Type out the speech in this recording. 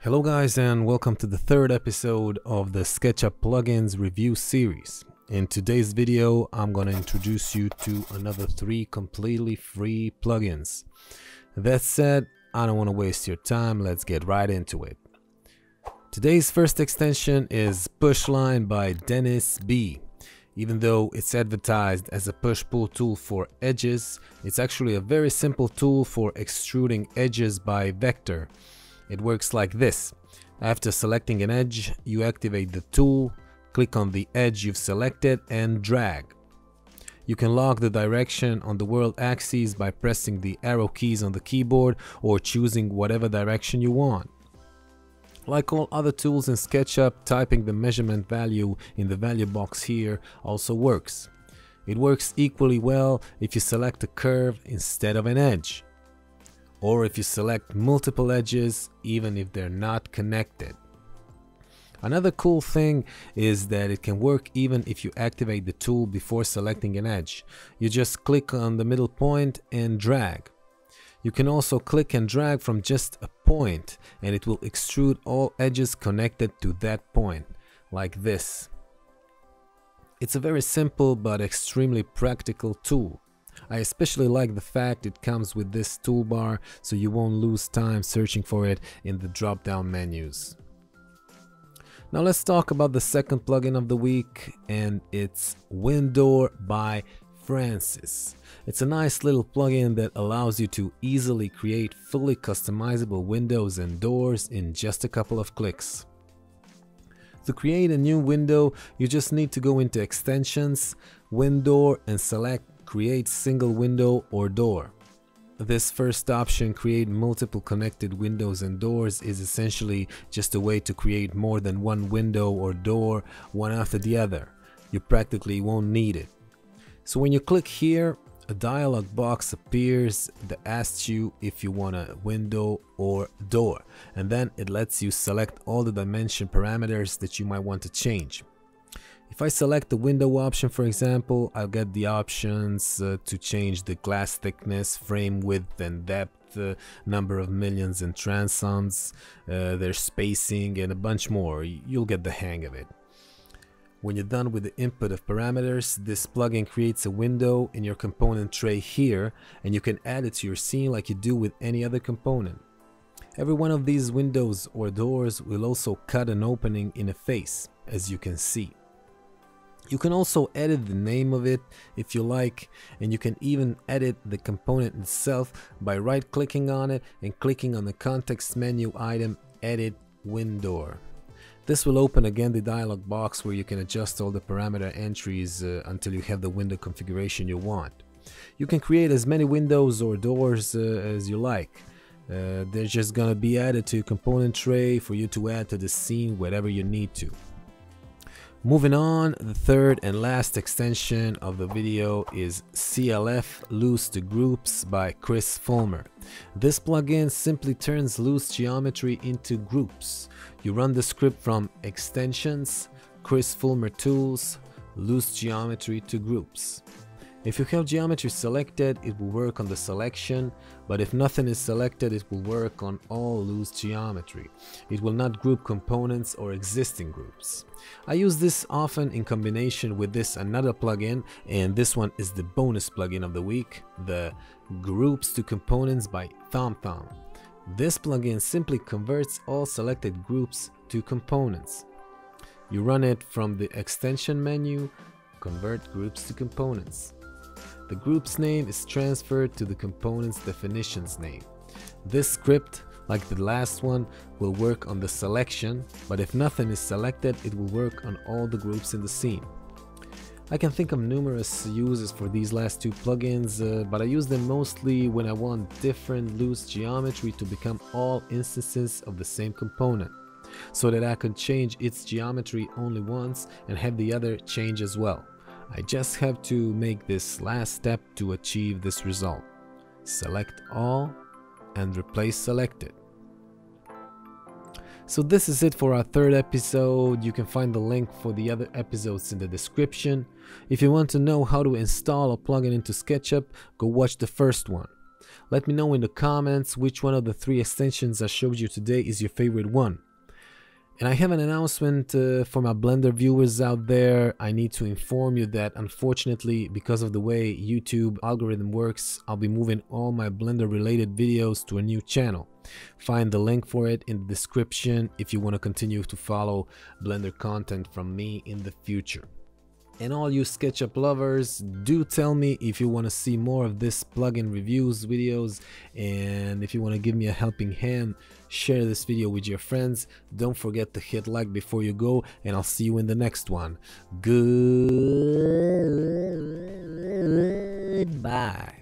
Hello guys, and welcome to the third episode of the SketchUp plugins review series. In today's video, I'm going to introduce you to another three completely free plugins. That said, I don't want to waste your time. Let's get right into it. Today's first extension is Push Line by Dennis B. Even though it's advertised as a push-pull tool for edges, it's actually a very simple tool for extruding edges by vector. It works like this. After selecting an edge, you activate the tool, click on the edge you've selected and drag. You can lock the direction on the world axis by pressing the arrow keys on the keyboard or choosing whatever direction you want. Like all other tools in SketchUp, typing the measurement value in the value box here also works. It works equally well if you select a curve instead of an edge, or if you select multiple edges even if they're not connected. Another cool thing is that it can work even if you activate the tool before selecting an edge. You just click on the middle point and drag. You can also click and drag from just a point, and it will extrude all edges connected to that point, like this. It's a very simple but extremely practical tool. I especially like the fact it comes with this toolbar, so you won't lose time searching for it in the drop-down menus. Now let's talk about the second plugin of the week, and it's Windoor by Francis. It's a nice little plugin that allows you to easily create fully customizable windows and doors in just a couple of clicks. To create a new window, you just need to go into Extensions, Windoor, and select Create Single Window or Door. This first option, Create Multiple Connected Windows and Doors, is essentially just a way to create more than one window or door, one after the other. You practically won't need it. So when you click here, a dialog box appears that asks you if you want a window or door, and then it lets you select all the dimension parameters that you might want to change. If I select the window option, for example, I'll get the options to change the glass thickness, frame width and depth, number of millions and transoms, their spacing and a bunch more. You'll get the hang of it. When you're done with the input of parameters, this plugin creates a window in your component tray here, and you can add it to your scene like you do with any other component. Every one of these windows or doors will also cut an opening in a face, as you can see. You can also edit the name of it if you like, and you can even edit the component itself by right-clicking on it and clicking on the context menu item Edit Window. This will open again the dialog box where you can adjust all the parameter entries until you have the window configuration you want. You can create as many windows or doors as you like. They're just gonna be added to your component tray for you to add to the scene wherever you need to. Moving on, the third and last extension of the video is CLF Loose to Groups by Chris Fulmer. This plugin simply turns loose geometry into groups. You run the script from Extensions, Chris Fulmer Tools, Loose Geometry to Groups. If you have geometry selected, it will work on the selection, but if nothing is selected, it will work on all loose geometry. It will not group components or existing groups. I use this often in combination with another plugin, and this one is the bonus plugin of the week, the Groups to Components by ThomThom. This plugin simply converts all selected groups to components. You run it from the extension menu, Convert Groups to Components. The group's name is transferred to the component's definition's name. This script, like the last one, will work on the selection, but if nothing is selected, it will work on all the groups in the scene. I can think of numerous uses for these last two plugins, but I use them mostly when I want different loose geometry to become all instances of the same component, so that I can change its geometry only once and have the other change as well. I just have to make this last step to achieve this result. Select all and replace selected. So this is it for our third episode. You can find the link for the other episodes in the description. If you want to know how to install a plugin into SketchUp, go watch the first one. Let me know in the comments which one of the three extensions I showed you today is your favorite one. And I have an announcement for my Blender viewers out there. I need to inform you that unfortunately, because of the way YouTube algorithm works, I'll be moving all my Blender related videos to a new channel. Find the link for it in the description if you want to continue to follow Blender content from me in the future. And all you SketchUp lovers, do tell me if you want to see more of this plugin reviews videos, and if you want to give me a helping hand, share this video with your friends. Don't forget to hit like before you go, and I'll see you in the next one. Goodbye.